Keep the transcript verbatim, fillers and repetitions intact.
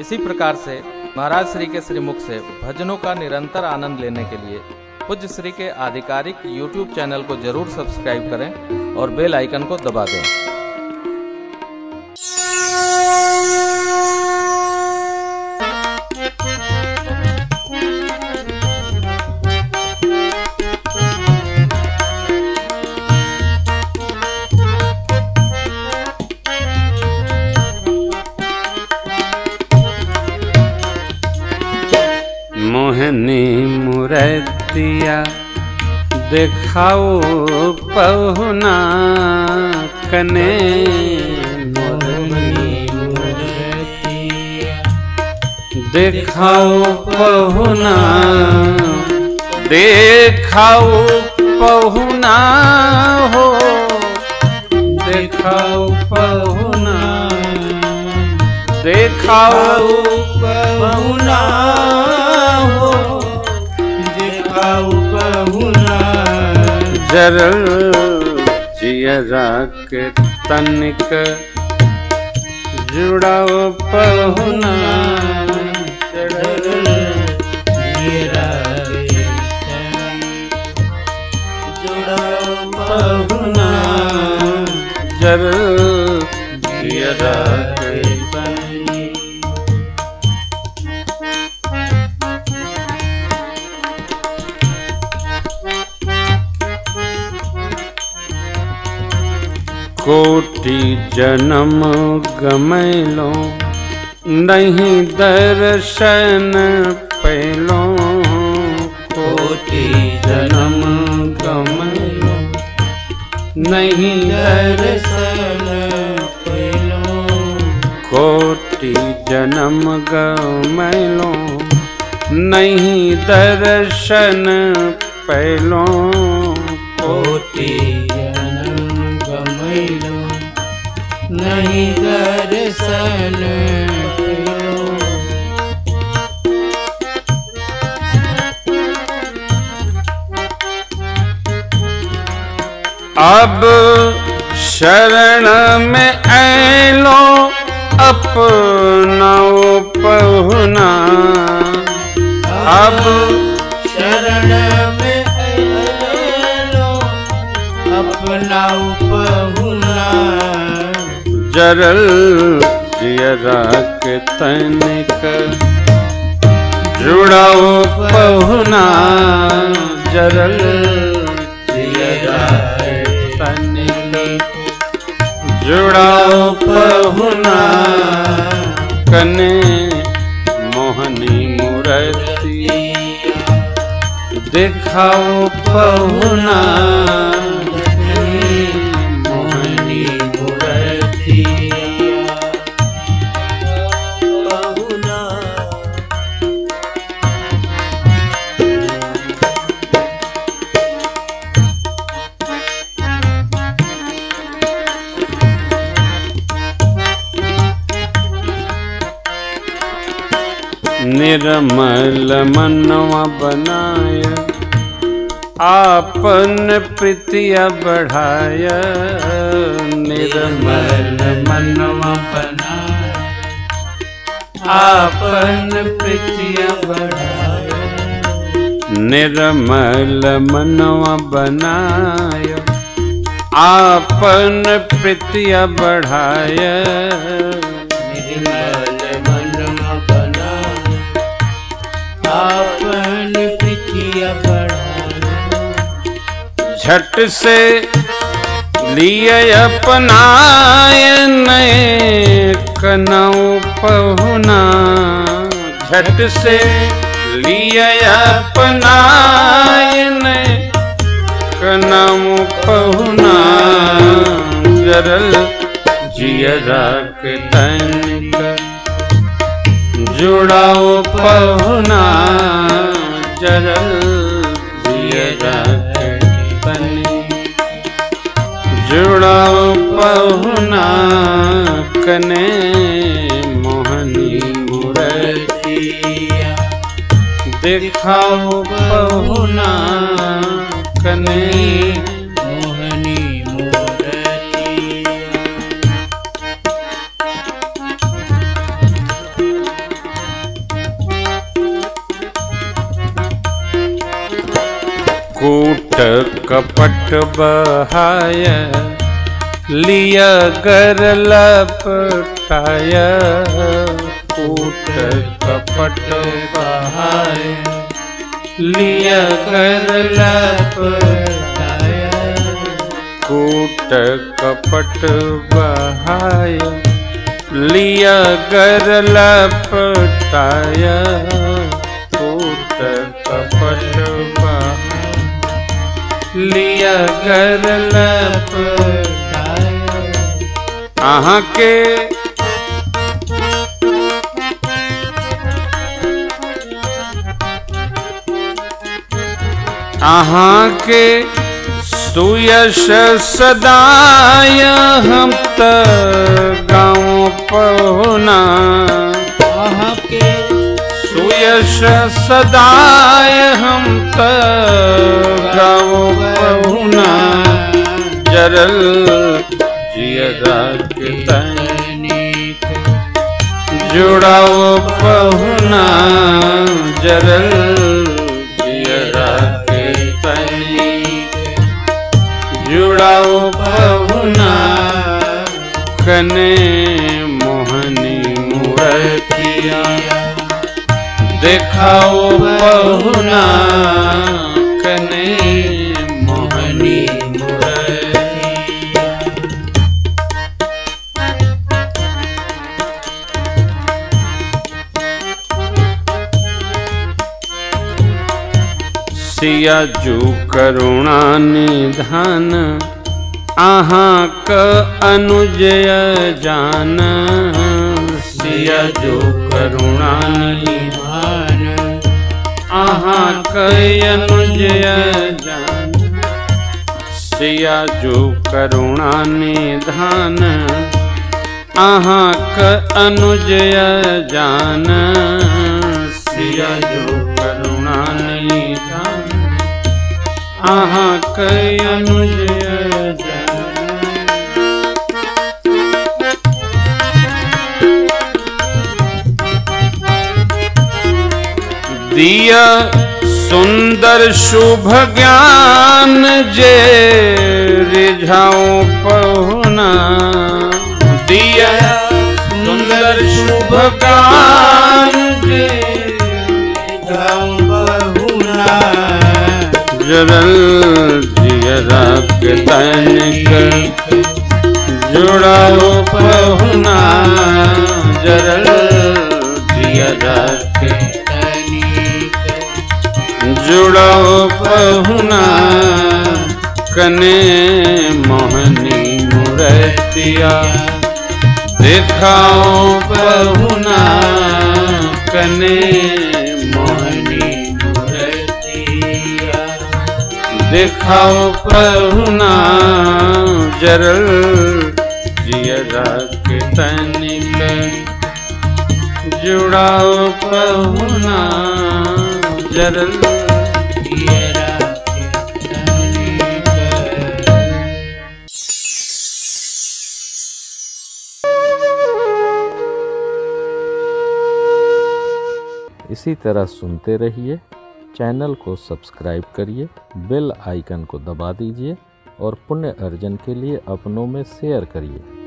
इसी प्रकार से महाराज श्री के श्रीमुख से भजनों का निरंतर आनंद लेने के लिए पूज्य श्री के आधिकारिक यूट्यूब चैनल को जरूर सब्सक्राइब करें और बेल आइकन को दबा दें। मोहनी मुरतिया देखाओ पहुना कने मोहनी मुरतिया देखाओ पहुना देखाओ पहुना हो देखाओ पहुना देखाओ पहुना जरल जियरा के तनिक जुड़ाओ पहुना जरल जियरा के जुड़ाओ पहुना जरल जियरा के कोटि जन्म गमैलो नहीं दर्शन पैलो कोटि जन्म गमैलो नहीं दर्शन पैलो कोटि जन्म गमैलो नहीं दर्शन पैलो कोटि नहीं दर्शन अब शरण में ऐलो अपना पहुना अब शरण में ऐलो अपना पहुना जरल जियरा के तनिक जुड़ाओ पहुना जरल जियरा के तनिक जुड़ाओ पहुना कने मोहनी मुरतिया देखाओ पहुना निर्मल मनवा बनाया आपन प्रीतिया बढ़ाया निर्मल मनवा बनाया आपन प्रीतिया बढ़ाया निर्मल मनवा बनाया आपन प्रीतिया बढ़ाया आपन प्रीतिया बढ़ाया झट से लिए अपनाए नए कनऊ पहुना झट से लिए अपनाए नए कनऊ पहुना जरल जियरा के तनिक जुड़ाओ पहुना जरल जियरा के तनिक जुड़ाओ पहुना कने मोहनी मुरतिया देखाओ पहुना कने मोहनी मुरतिया। कपट बहाया, लिया गर लपटाया। कूट कपट बहाया, लिया गर लपटाया। कूट कपट बहाया, लिया गर लपटाया। कूट कपट बहाया, लिया गर लपटाया। आहा के आहा के सुयश सदाय हम त गाँव पहुना। आहा के सुयश सदाय हम त गाँव पहुना। जरल जुड़ाओ पहुना, जरल जुड़ाओ पहुना। कने मोहनी मूरतिया देखाओ पहुना। सिया जू करुणा निधान, आहा क अनुजय जान। सिया जू करुणा निधान, आहा क अनुजय जान। सिया जू करुणा निधान, आहा क अनुजय जान। सिया जू करुणा निधान, आहा कई अनुजय जान। दिया सुंदर शुभ ज्ञान, जे रिझाओ पहुना। दिया सुंदर शुभ ज्ञान, जे रिझाओ पहुना। जरल जियरा के तनिक जुड़ाओ पहुना। जरल जियरा के तनिक जुड़ाओ पहुना। कने मोहनी मुरतिया देखाओ पहुना। कने देखाओ पहुना। जरल जियरा के तनिक जुड़ाओ पहुना। जरल जियरा के तनिक। इसी तरह सुनते रहिए, चैनल को सब्सक्राइब करिए, बेल आइकन को दबा दीजिए और पुण्य अर्जन के लिए अपनों में शेयर करिए।